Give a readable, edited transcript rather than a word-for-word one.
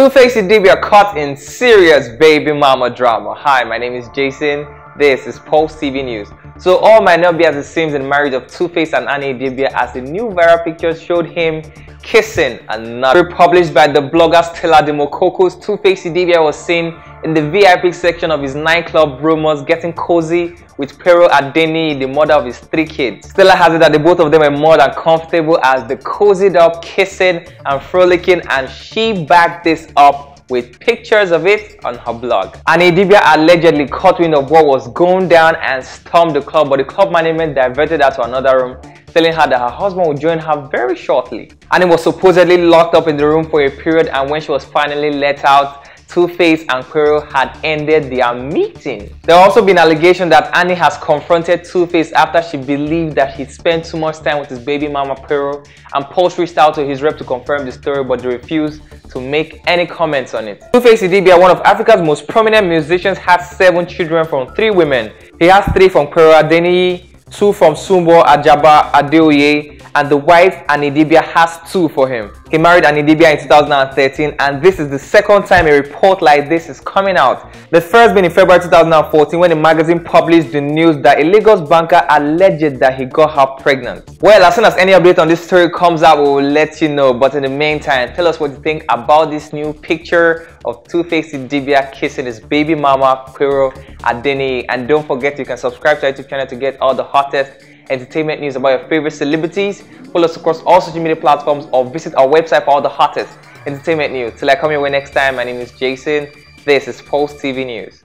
2Face Idibia caught in serious baby mama drama. Hi, my name is Jason. This is Pulse TV News. So all might not be as it seems in marriage of 2Face and Annie Idibia, as the new viral picture showed him kissing another. Published by the blogger Stella DeMococos, 2Face Idibia was seen in the VIP section of his nightclub Rumors getting cozy with Pero Adeniyi, the mother of his 3 kids. Stella has it that the both of them were more than comfortable as they cozied up, kissing and frolicking, and she backed this up with pictures of it on her blog. Annie Idibia allegedly caught wind of what was going down and stormed the club, but the club management diverted her to another room, telling her that her husband would join her very shortly. Annie was supposedly locked up in the room for a period, and when she was finally let out, 2Face and Quero had ended their meeting. There have also been allegations that Annie has confronted 2Face after she believed that he spent too much time with his baby mama Quero, and Pulse reached out to his rep to confirm the story, but they refused to make any comments on it. 2Face Idibia, one of Africa's most prominent musicians, has 7 children from 3 women. He has 3 from Pero Adeniyi, 2 from Sumbo Ajaba Adeoye, and the wife Annie Idibia has 2 for him. He married Annie Idibia in 2013, and this is the 2nd time a report like this is coming out. The first being in February 2014, when the magazine published the news that a Lagos banker alleged that he got her pregnant. Well, as soon as any update on this story comes out, we will let you know. But in the meantime, tell us what you think about this new picture of 2Face Idibia kissing his baby mama Pero Adeniyi. And don't forget, you can subscribe to our YouTube channel to get all the hottest entertainment news about your favorite celebrities. Follow us across all social media platforms or visit our website for all the hottest entertainment news. Till I come your way next time, my name is Jason. This is Pulse TV News.